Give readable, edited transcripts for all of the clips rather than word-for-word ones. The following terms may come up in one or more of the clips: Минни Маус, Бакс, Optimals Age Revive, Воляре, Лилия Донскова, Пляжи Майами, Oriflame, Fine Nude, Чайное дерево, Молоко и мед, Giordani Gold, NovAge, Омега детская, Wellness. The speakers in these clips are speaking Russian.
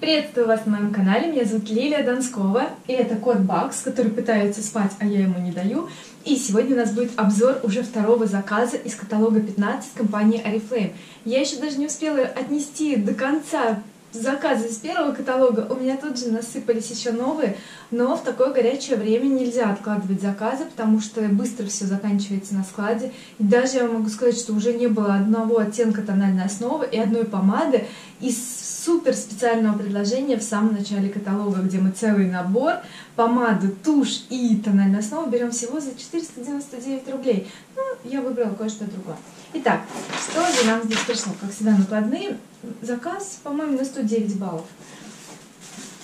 Приветствую вас на моем канале, меня зовут Лилия Донскова, и это кот Бакс, который пытается спать, а я ему не даю. И сегодня у нас будет обзор уже второго заказа из каталога 15 компании Oriflame. Я еще даже не успела отнести до конца заказы из первого каталога, у меня тут же насыпались еще новые, но в такое горячее время нельзя откладывать заказы, потому что быстро все заканчивается на складе. И даже я могу сказать, что уже не было одного оттенка тональной основы и одной помады из супер специального предложения в самом начале каталога, где мы целый набор помады, тушь и тональную основу берем всего за 499 рублей. Ну, я выбрала кое-что другое. Итак, что же нам здесь пришло? Как всегда, накладные. Заказ, по-моему, на 109 баллов.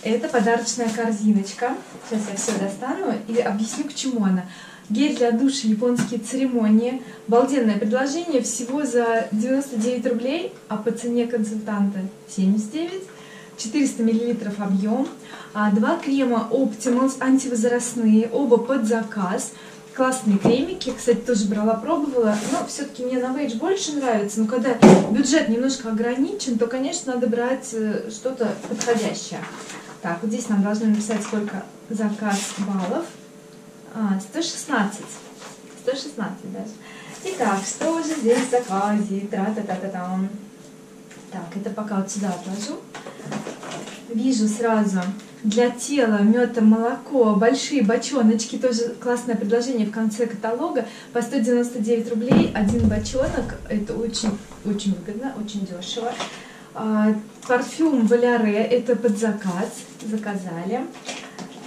Это подарочная корзиночка. Сейчас я все достану и объясню, к чему она. Гель для душа, японские церемонии. Обалденное предложение, всего за 99 рублей, а по цене консультанта 79, 400 мл объем. Два крема Optimals антивозрастные, оба под заказ. Классные кремики, кстати, тоже брала, пробовала, но все-таки мне NovAge больше нравится, но когда бюджет немножко ограничен, то, конечно, надо брать что-то подходящее. Так, вот здесь нам должны написать, сколько заказ баллов. 116 даже. Итак, что же здесь в заказе? Тра-та-та-та-там. Так, это пока вот сюда отложу. Вижу сразу для тела мед и молоко, большие бочоночки, тоже классное предложение в конце каталога. По 199 рублей один бочонок, это очень-очень выгодно, очень дешево. Парфюм Воляре, это под заказ, заказали.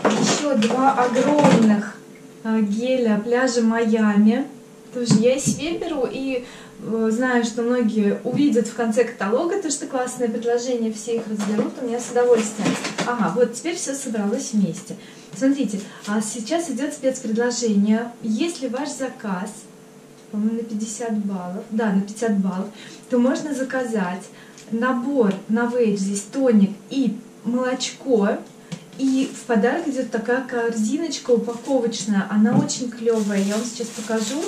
Еще два огромных геля пляжа Майами. Тоже я и себе беру, и знаю, что многие увидят в конце каталога то, что классное предложение, все их разберут, у меня с удовольствием. Ага, вот теперь все собралось вместе. Смотрите, а сейчас идет спецпредложение. Если ваш заказ, по-моему, на 50 баллов, да, на 50 баллов, то можно заказать набор NovAge, здесь тоник и молочко. И в подарок идет такая корзиночка упаковочная, она очень клевая, я вам сейчас покажу.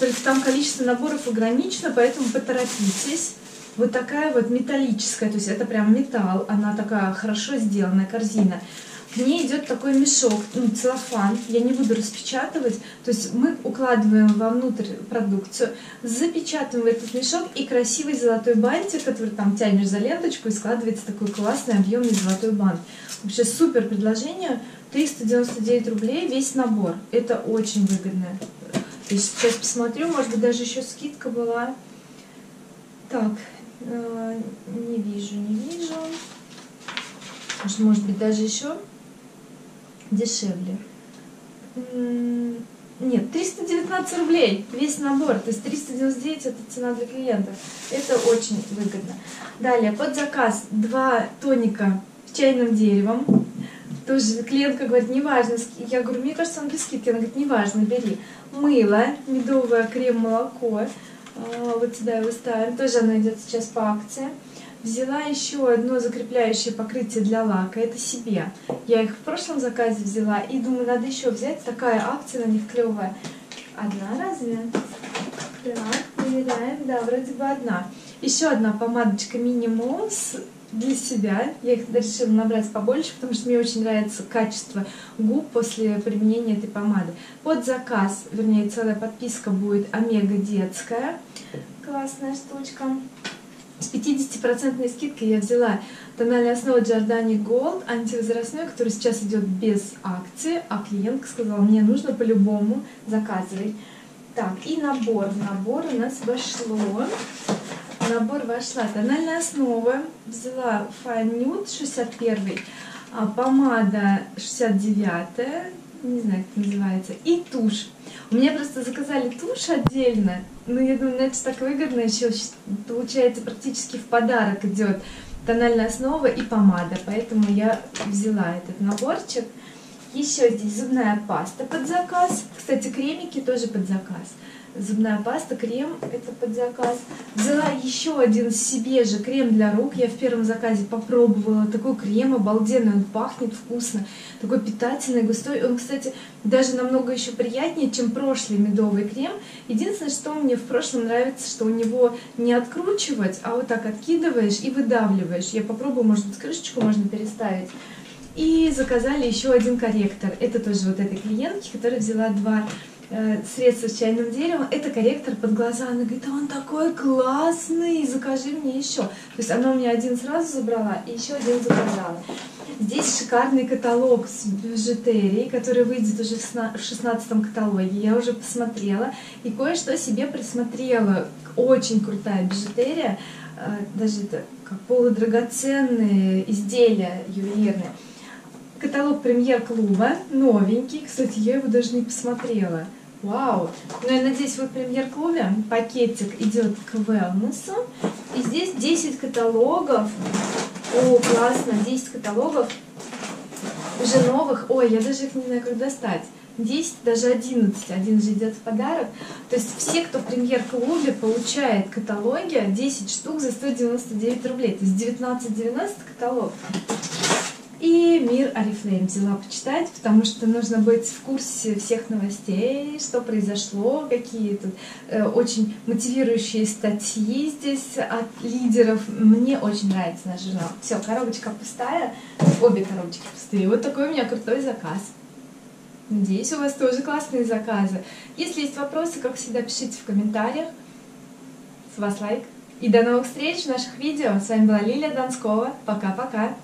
Только там количество наборов ограничено, поэтому поторопитесь. Вот такая вот металлическая, то есть это прям металл, она такая хорошо сделанная корзина. К ней идет такой мешок, ну, целлофан, я не буду распечатывать. То есть мы укладываем вовнутрь продукцию, запечатываем в этот мешок, и красивый золотой бантик, который там тянешь за ленточку, и складывается такой классный объемный золотой бант. Вообще супер предложение, 399 рублей весь набор, это очень выгодно. Я сейчас посмотрю, может быть, даже еще скидка была. Так, не вижу. Может быть, даже еще дешевле. Нет, 319 рублей весь набор, то есть 399 это цена для клиентов, это очень выгодно. Далее, под заказ два тоника чайным деревом. Тоже клиентка говорит, неважно, я говорю, мне кажется, он без скидки. Она говорит, неважно, бери. Мыло, медовое крем-молоко, вот сюда его ставим, тоже оно идет сейчас по акции. Взяла еще одно закрепляющее покрытие для лака, это себе. Я их в прошлом заказе взяла и думаю, надо еще взять, такая акция на них клевая. Одна разве? Так, проверяем, да, вроде бы одна. Еще одна помадочка Минни Маус для себя. Я их решила набрать побольше, потому что мне очень нравится качество губ после применения этой помады. Под заказ, вернее, целая подписка будет Омега детская. Классная штучка. С 50% скидкой я взяла тональную основу Giordani Gold, антивозрастной, который сейчас идет без акции, а клиентка сказала, мне нужно по-любому, заказывай. Так, и набор. Набор у нас вошло. В набор вошла тональная основа, взяла Fine Nude 61, помада 69, не знаю, как называется, и тушь. У меня просто заказали тушь отдельно, но я думаю, это так выгодно, еще получается практически в подарок идет тональная основа и помада, поэтому я взяла этот наборчик. Еще здесь зубная паста под заказ, кстати, кремики тоже под заказ. зубная паста, крем, это под заказ. Взяла еще один себе же крем для рук, я в первом заказе попробовала. Такой крем обалденный, он пахнет вкусно, такой питательный, густой. Он, кстати, даже намного еще приятнее, чем прошлый медовый крем. Единственное, что мне в прошлом нравится, что у него не откручивать, а вот так откидываешь и выдавливаешь. Я попробую, может быть, крышечку можно переставить. И заказали еще один корректор. Это тоже вот этой клиентки, которая взяла два средства с чайным деревом. Это корректор под глаза. Она говорит, он такой классный, закажи мне еще. То есть она у меня один сразу забрала и еще один заказала. Здесь шикарный каталог с бижутерией, который выйдет уже в 16-м каталоге. Я уже посмотрела и кое-что себе присмотрела. Очень крутая бижутерия. Даже это как полудрагоценные изделия ювелирные. Каталог премьер-клуба, новенький, кстати, я его даже не посмотрела. Вау! Ну, я надеюсь, вы в премьер-клубе. Пакетик идет к Wellness. И здесь 10 каталогов. О, классно, 10 каталогов уже новых. Ой, я даже их не знаю, как достать. 10, даже 11. Один же идет в подарок. То есть все, кто в премьер-клубе, получает каталоги 10 штук за 199 рублей. То есть 19,90 каталог. И мир Oriflame взяла почитать, потому что нужно быть в курсе всех новостей, что произошло, какие тут очень мотивирующие статьи здесь от лидеров. Мне очень нравится наш журнал. Все, коробочка пустая, обе коробочки пустые. Вот такой у меня крутой заказ. Надеюсь, у вас тоже классные заказы. Если есть вопросы, как всегда, пишите в комментариях. С вас лайк. И до новых встреч в наших видео. С вами была Лилия Донскова. Пока-пока.